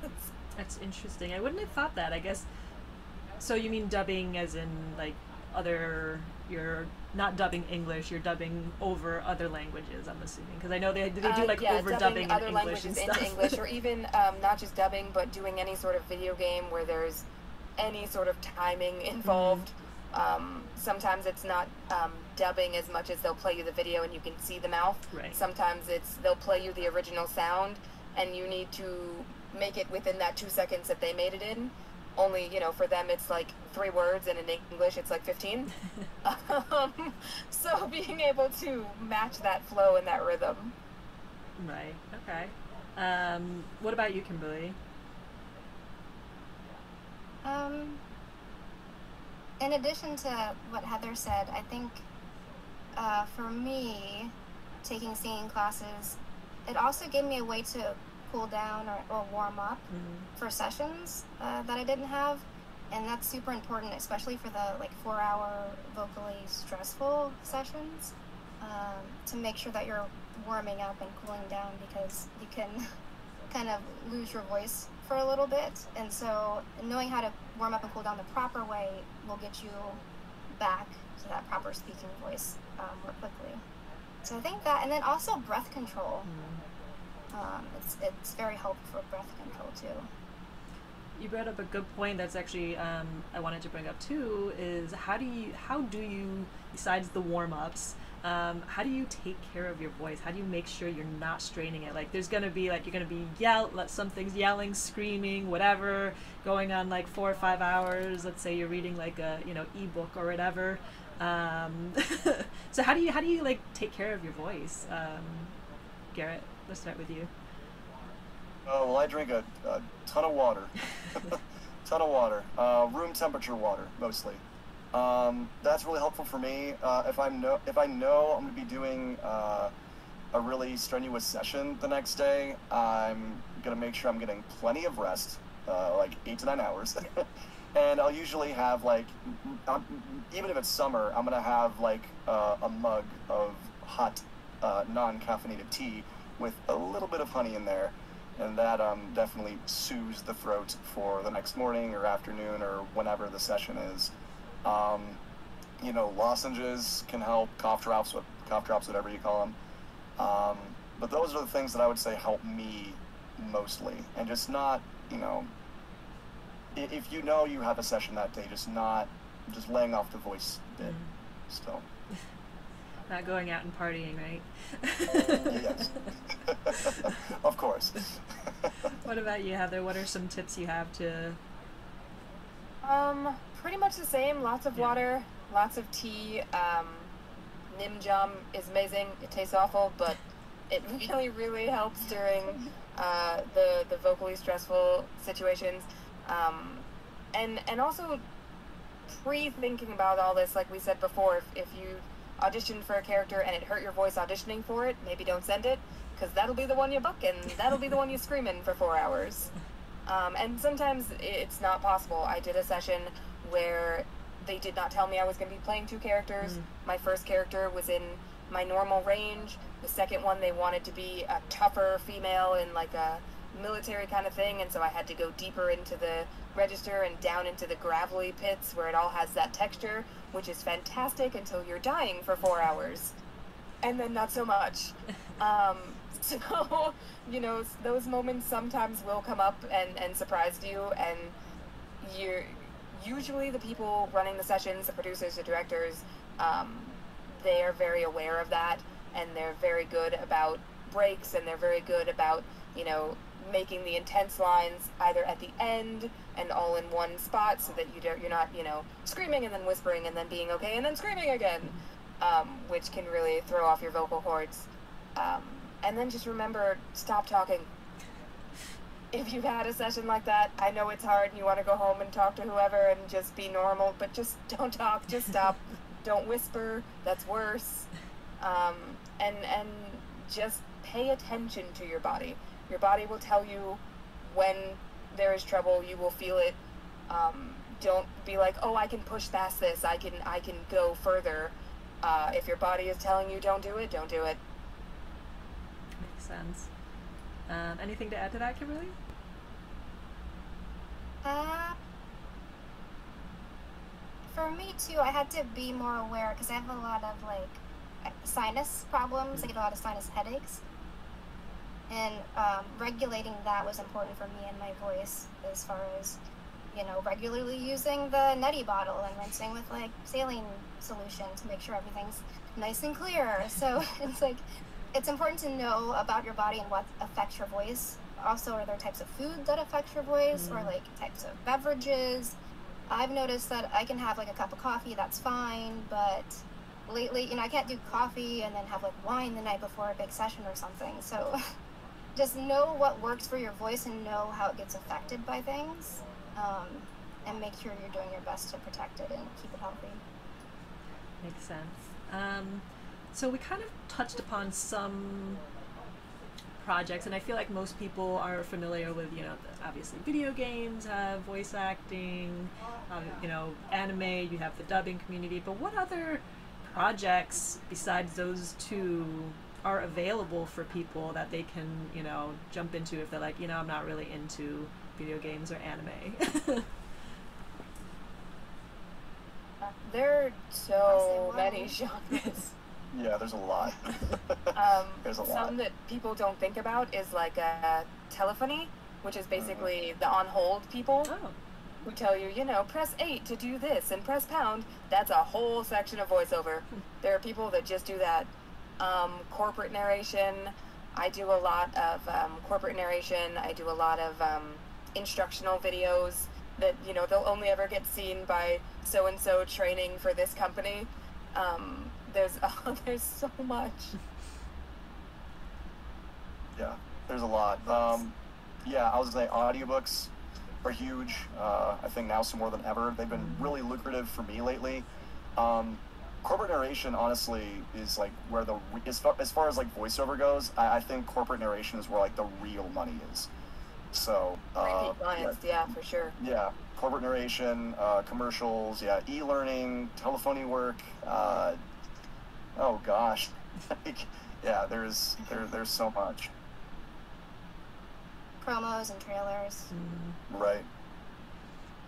That's interesting. I wouldn't have thought that, I guess. So you mean dubbing as in, like, other, you're not dubbing English, you're dubbing over other languages, I'm assuming. Because I know they, they do, uh, like, yeah, overdubbing other in English and stuff. Into English, or even um, not just dubbing, but doing any sort of video game where there's any sort of timing involved. Mm. Um, sometimes it's not... Um, dubbing as much as they'll play you the video and you can see the mouth. Right. Sometimes it's they'll play you the original sound and you need to make it within that two seconds that they made it in. Only, you know, for them it's like three words and in English it's like fifteen. um, so being able to match that flow and that rhythm. Right. Okay. Um, what about you, Kimberly? Um, in addition to what Heather said, I think Uh, for me, taking singing classes, it also gave me a way to cool down or, or warm up mm-hmm. for sessions uh, that I didn't have, and that's super important, especially for the like four-hour vocally stressful sessions, um, to make sure that you're warming up and cooling down because you can kind of lose your voice for a little bit, and so knowing how to warm up and cool down the proper way will get you back to that proper speaking voice um, more quickly. So I think that, and then also breath control. Mm. Um, it's, it's very helpful for breath control too. You brought up a good point that's actually um, I wanted to bring up too, is how do you, how do you, besides the warm-ups, um, how do you take care of your voice? How do you make sure you're not straining it? Like there's gonna be like, you're gonna be yell, let something's yelling, screaming, whatever, going on like four or five hours. Let's say you're reading like a, you know, ebook or whatever. Um, so how do you, how do you like take care of your voice? Um, Garrett, let's start with you. Oh, well, I drink a, a ton of water, ton of water, uh, room temperature water, mostly. Um, that's really helpful for me. Uh, if I'm no, if I know I'm gonna be doing, uh, a really strenuous session the next day, I'm gonna make sure I'm getting plenty of rest, uh, like eight to nine hours. And I'll usually have like, I'm, even if it's summer, I'm gonna have like uh, a mug of hot, uh, non-caffeinated tea with a little bit of honey in there. And that um, definitely soothes the throat for the next morning or afternoon or whenever the session is. Um, you know, lozenges can help, cough drops, what, cough drops, whatever you call them. Um, but those are the things that I would say help me mostly. And just not, you know, if you know you have a session that day, just not, just laying off the voice a bit, mm-hmm. still. Not going out and partying, right? Yes. Of course. What about you, Heather? What are some tips you have to... Um, pretty much the same. Lots of yeah. water, lots of tea. Um, Nim Jam is amazing. It tastes awful, but it really, really helps during uh, the, the vocally stressful situations. Um, and, and also pre-thinking about all this, like we said before, if, if you... audition for a character and it hurt your voice auditioning for it, maybe don't send it, because that'll be the one you buck and that'll be the one you scream in for four hours. Um, and sometimes it's not possible. I did a session where they did not tell me I was going to be playing two characters. Mm. My first character was in my normal range. The second one, they wanted to be a tougher female in like a military kind of thing, and so I had to go deeper into the register and down into the gravelly pits where it all has that texture, which is fantastic until you're dying for four hours. And then not so much. Um, so, you know, those moments sometimes will come up and, and surprise you, and you're, usually the people running the sessions, the producers, the directors, um, they are very aware of that, and they're very good about breaks, and they're very good about, you know, making the intense lines either at the end and all in one spot so that you don't, you're not, you know, screaming and then whispering and then being okay and then screaming again, um, which can really throw off your vocal cords. Um, and then just remember, stop talking. If you've had a session like that, I know it's hard and you want to go home and talk to whoever and just be normal, but just don't talk, just stop. Don't whisper, that's worse. Um, and, and just pay attention to your body. Your body will tell you when there is trouble, you will feel it. Um, don't be like, oh, I can push past this, I can, I can go further. Uh, if your body is telling you don't do it, don't do it. Makes sense. Um, anything to add to that, Kimberly? Uh, for me, too, I had to be more aware because I have a lot of, like, sinus problems. I get a lot of sinus headaches. And um, regulating that was important for me and my voice as far as, you know, regularly using the neti bottle and rinsing with, like, saline solution to make sure everything's nice and clear. So it's like... It's important to know about your body and what affects your voice. Also, are there types of food that affects your voice, mm. or like types of beverages? I've noticed that I can have like a cup of coffee, that's fine, but lately, you know, I can't do coffee and then have like wine the night before a big session or something. So just know what works for your voice and know how it gets affected by things, um, and make sure you're doing your best to protect it and keep it healthy. Makes sense. Um... So we kind of touched upon some projects, and I feel like most people are familiar with, you know, obviously video games have voice acting, um, you know, anime, you have the dubbing community, but what other projects besides those two are available for people that they can, you know, jump into if they're like, you know, I'm not really into video games or anime? There are so many genres. Yeah, there's a lot. um, there's a some lot. That people don't think about is like a, a telephony, which is basically mm. the on-hold people oh. who tell you, you know, press eight to do this and press pound. That's a whole section of voiceover. There are people that just do that. Um, corporate narration. I do a lot of um, corporate narration. I do a lot of um, instructional videos that, you know, they'll only ever get seen by so-and-so training for this company. Um... There's, oh, there's so much. Yeah, there's a lot. Um, yeah, I was going to say audiobooks are huge. Uh, I think now some more than ever. They've been really lucrative for me lately. Um, corporate narration, honestly, is like where the, as far as, far as like voiceover goes, I, I think corporate narration is where like the real money is. So, uh, clients, yeah, yeah, for sure. Yeah, corporate narration, uh, commercials, yeah, e-learning, telephony work, uh, oh gosh, like, yeah, there's there there's so much. Promos and trailers. Mm-hmm. Right.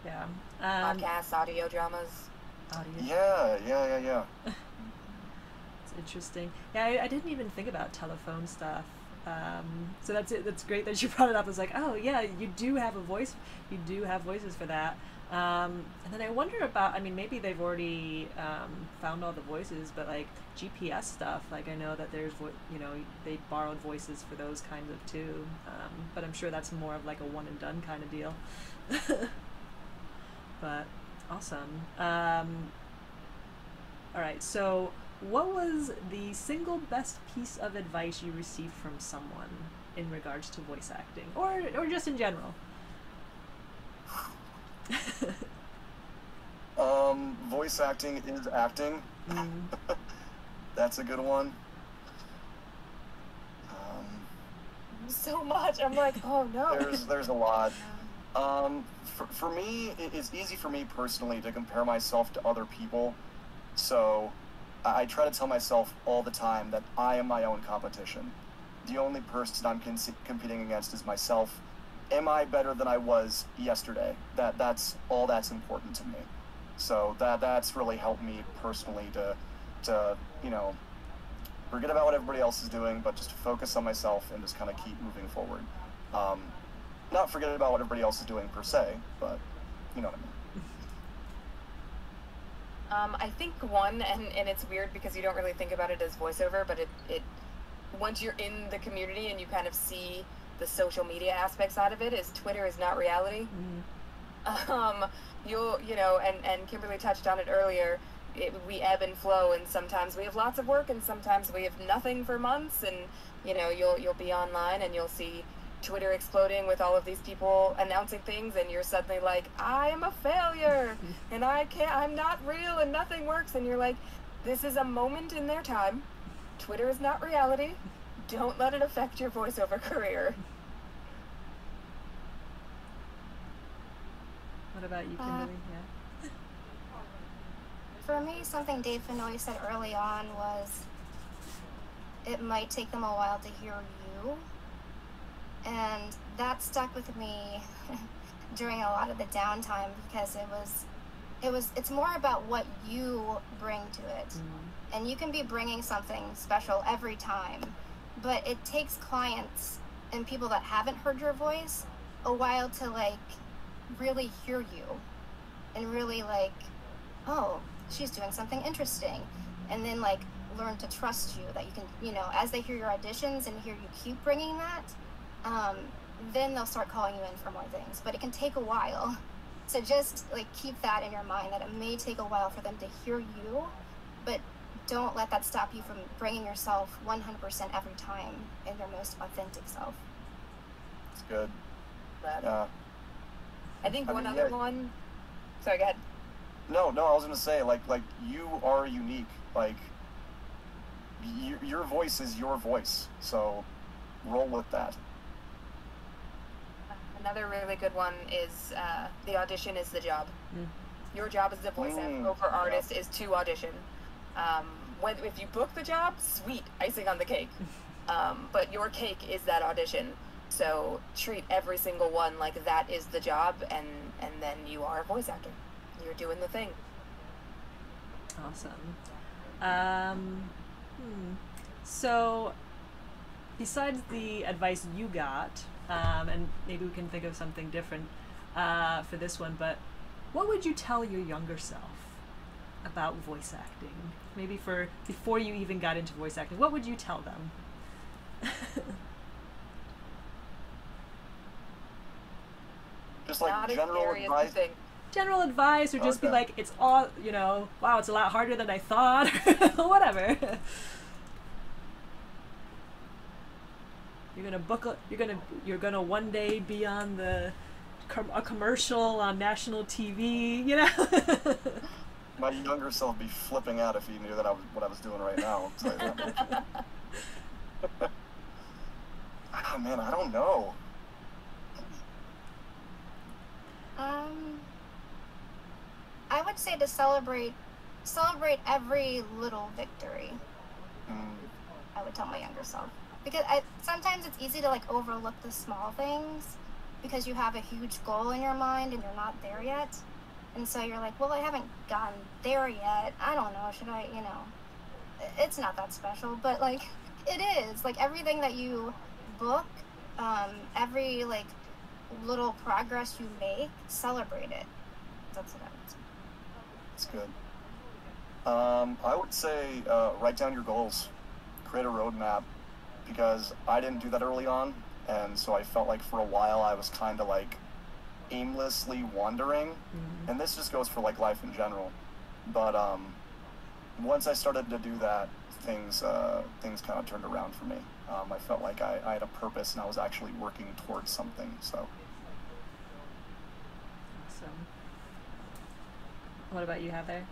Yeah. Um, Podcasts, audio dramas. Audio. Yeah, yeah, yeah, yeah. It's interesting. Yeah, I, I didn't even think about telephone stuff. Um, so that's it. That's great that you brought it up. I was like, oh yeah, you do have a voice. You do have voices for that. Um, and then I wonder about, I mean, maybe they've already um, found all the voices, but like G P S stuff, like I know that there's, vo you know, they borrowed voices for those kinds of too, um, but I'm sure that's more of like a one and done kind of deal. But awesome. Um, all right, so what was the single best piece of advice you received from someone in regards to voice acting, or, or just in general? um, voice acting is acting. Mm-hmm. That's a good one. Um, so much. I'm like, oh no. There's there's a lot. Um, for, for me, it, it's easy for me personally to compare myself to other people. So I, I try to tell myself all the time that I am my own competition. The only person I'm competing against is myself. Am I better than I was yesterday? That that's all that's important to me. So that that's really helped me personally to to you know, forget about what everybody else is doing, but just focus on myself and just kind of keep moving forward. Um, not forget about what everybody else is doing per se, but you know what I mean. Um, I think one, and and it's weird because you don't really think about it as voiceover, but it it once you're in the community and you kind of see the social media aspect side of it is Twitter is not reality. Mm-hmm. Um, you'll, you know, and, and Kimberly touched on it earlier. It, we ebb and flow, and sometimes we have lots of work, and sometimes we have nothing for months. And you know, you'll you'll be online, and you'll see Twitter exploding with all of these people announcing things, and you're suddenly like, I'm a failure, and I can't, I'm not real, and nothing works. And you're like, this is a moment in their time. Twitter is not reality. Don't let it affect your voiceover career. What about you, Kimberly? Uh, yeah. For me, something Dave Fennoy said early on was, it might take them a while to hear you. And that stuck with me during a lot of the downtime, because it was, it was, it's more about what you bring to it. Mm-hmm. And you can be bringing something special every time, but it takes clients and people that haven't heard your voice a while to like really hear you and really like, oh, she's doing something interesting. And then like learn to trust you, that you can, you know, as they hear your auditions and hear you keep bringing that, um, then they'll start calling you in for more things, but it can take a while. So just like keep that in your mind, that it may take a while for them to hear you, but don't let that stop you from bringing yourself one hundred percent every time in your most authentic self. That's good. Yeah. I think I one mean, other yeah. one, sorry, go ahead. No, no, I was gonna say, like, like you are unique. Like, y your voice is your voice, so roll with that. Another really good one is uh, the audition is the job. Mm. Your job as the voiceover mm, artist yeah. is to audition. Um, when, if you book the job, sweet, icing on the cake. Um, but your cake is that audition. So treat every single one like that is the job, and, and then you are a voice actor. You're doing the thing. Awesome. Um, hmm. So besides the advice you got, Um, and maybe we can think of something different uh, for this one, but what would you tell your younger self about voice acting? Maybe for before you even got into voice acting, what would you tell them? Just like Not general advice. Thing. General advice, or just okay. be like, it's all, you know, wow, it's a lot harder than I thought, whatever. You're gonna book. A, you're gonna. You're gonna one day be on the com a commercial on national T V. You know. My younger self would be flipping out if he knew that I was what I was doing right now. I'll tell you that. Oh man, I don't know. Um, I would say to celebrate, celebrate every little victory. Mm. I would tell my younger self. Because I, sometimes it's easy to like overlook the small things because you have a huge goal in your mind and you're not there yet. And so you're like, well, I haven't gotten there yet. I don't know, should I, you know, it's not that special, but like it is. Like everything that you book, um, every like little progress you make, celebrate it. That's what I would say. That's good. Um, I would say uh, write down your goals, create a roadmap. Because I didn't do that early on, and so I felt like for a while I was kind of like aimlessly wandering, mm-hmm. and this just goes for like life in general. But um, once I started to do that, things uh, things kind of turned around for me. Um, I felt like I, I had a purpose and I was actually working towards something. So. Awesome. What about you, Heather?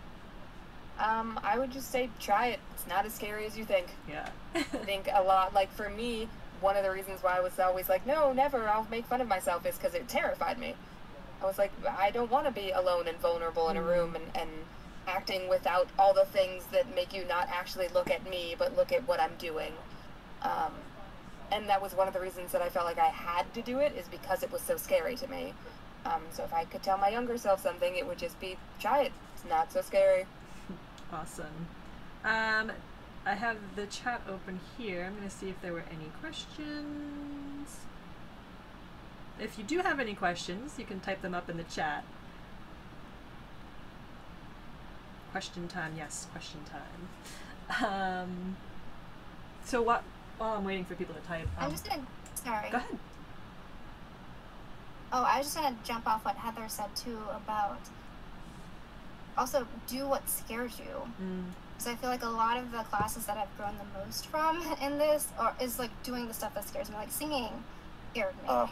Um, I would just say try it. It's not as scary as you think. Yeah. I think a lot, like for me, one of the reasons why I was always like, no, never, I'll make fun of myself is because it terrified me. I was like, I don't want to be alone and vulnerable in a room and, and acting without all the things that make you not actually look at me, but look at what I'm doing. Um, and that was one of the reasons that I felt like I had to do it is because it was so scary to me. Um, so if I could tell my younger self something, it would just be, try it. It's not so scary. Awesome. Um, I have the chat open here. I'm going to see if there were any questions. If you do have any questions, you can type them up in the chat. Question time. Yes, question time. Um, so what, while I'm waiting for people to type... Um, I'm just going to... Sorry. Go ahead. Oh, I was just going to jump off what Heather said, too, about also do what scares you. Mm. So I feel like a lot of the classes that I've grown the most from in this or is like doing the stuff that scares me, like singing scared me. Oh.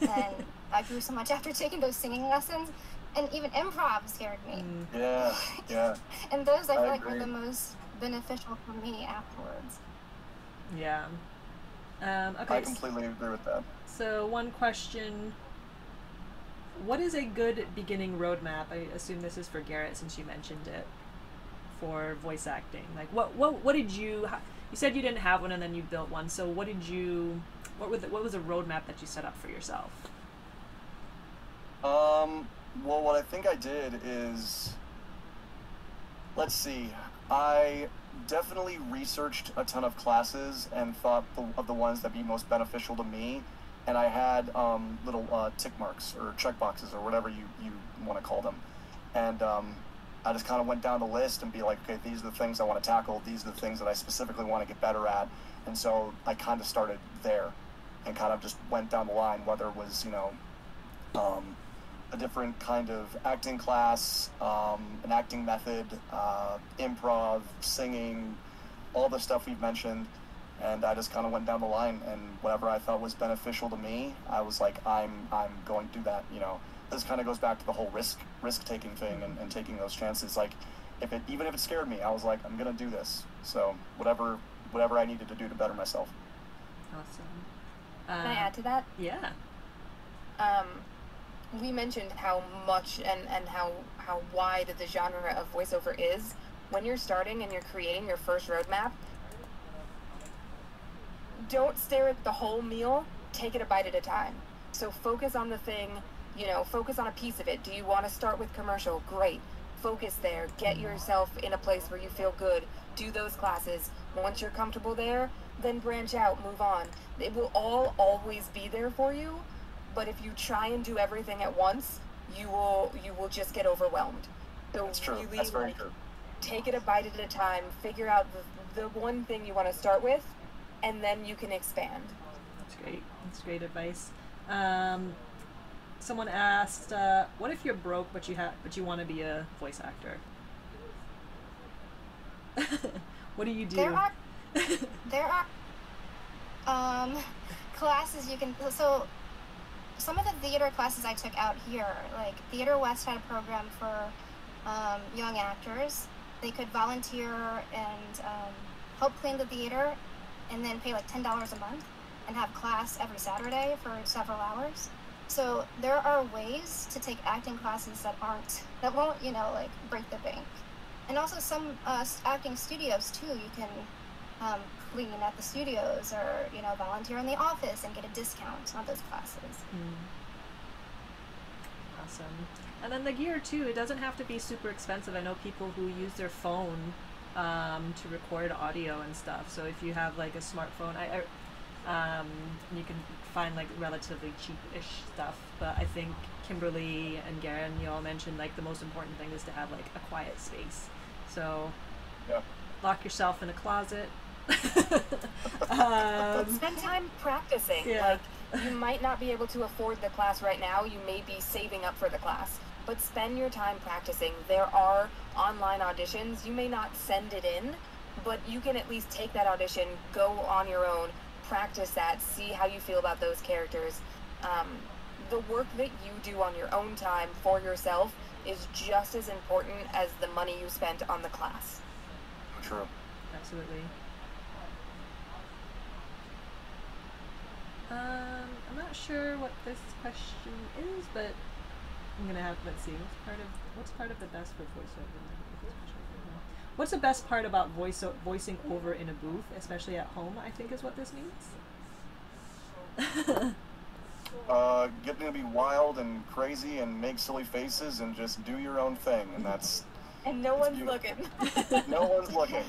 And I grew so much after taking those singing lessons, and even improv scared me. Yeah, yeah. And those I feel I like agree. were the most beneficial for me afterwards. Yeah. Um, okay. I completely agree with that. So one question. What is a good beginning roadmap? I assume this is for Garrett since you mentioned it. For voice acting, like what what what did you you said you didn't have one and then you built one, so what did you what were the, what was a roadmap that you set up for yourself? Um well, what I think I did is, let's see, I definitely researched a ton of classes and thought the, of the ones that would be most beneficial to me, and I had um little uh tick marks or check boxes or whatever you you want to call them, and um I just kind of went down the list and be like, okay, these are the things I want to tackle. These are the things that I specifically want to get better at. And so I kind of started there and kind of just went down the line, whether it was, you know, um, a different kind of acting class, um, an acting method, uh, improv, singing, all the stuff we've mentioned. And I just kind of went down the line, and whatever I felt was beneficial to me, I was like, I'm, I'm going to do that, you know. This kind of goes back to the whole risk risk taking thing and, and taking those chances. Like, if it even if it scared me, I was like, I'm gonna do this. So whatever whatever I needed to do to better myself. Awesome. Uh, Can I add to that? Yeah. Um, we mentioned how much and and how how wide the genre of voiceover is. When you're starting and you're creating your first roadmap, don't stare at the whole meal. Take it a bite at a time. So focus on the thing. You know, focus on a piece of it. Do you want to start with commercial? Great. Focus there. Get yourself in a place where you feel good. Do those classes. Once you're comfortable there, then branch out, move on. It will all always be there for you, but if you try and do everything at once, you will you will just get overwhelmed. So That's true. Really, That's very like, true. Take it a bite at a time. Figure out the, the one thing you want to start with, and then you can expand. That's great. That's great advice. Um... Someone asked, uh, "What if you're broke, but you have, but you want to be a voice actor? What do you do?" There are, there are, um, classes you can. So, some of the theater classes I took out here, like Theater West had a program for um, young actors. They could volunteer and um, help clean the theater, and then pay like ten dollars a month, and have class every Saturday for several hours. So there are ways to take acting classes that aren't, that won't, you know, like break the bank. And also some uh, acting studios too, you can um, clean at the studios or, you know, volunteer in the office and get a discount on those classes. Mm. Awesome. And then the gear too, it doesn't have to be super expensive. I know people who use their phone um, to record audio and stuff. So if you have like a smartphone, I, I Um, you can find like relatively cheap-ish stuff, but I think Kimberly and Garen, you all mentioned like the most important thing is to have like a quiet space. So yeah. Lock yourself in a closet. um, Spend time practicing. Yeah. Like, you might not be able to afford the class right now. You may be saving up for the class, but spend your time practicing. There are online auditions. You may not send it in, but you can at least take that audition, go on your own, practice that, see how you feel about those characters. Um, the work that you do on your own time for yourself is just as important as the money you spent on the class. True. Absolutely. Um, I'm not sure what this question is, but I'm gonna have, let's see, what's part of, what's part of the best for voiceover? What's the best part about voice o voicing over in a booth, especially at home, I think is what this means? uh, getting to be wild and crazy and make silly faces and just do your own thing, and that's... And no one's looking. No one's looking.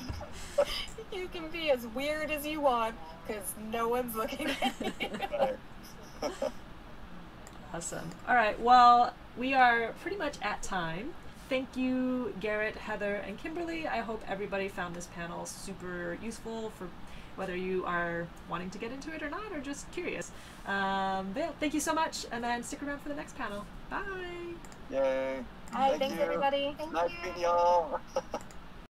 You can be as weird as you want, because no one's looking at you. Right. Awesome. All right, well, we are pretty much at time. Thank you, Garrett, Heather, and Kimberly. I hope everybody found this panel super useful for whether you are wanting to get into it or not, or just curious. Um, yeah, thank you so much, and then stick around for the next panel. Bye! Yay! Hi, thank thanks you. everybody. Thank nice you. Nice meeting y'all.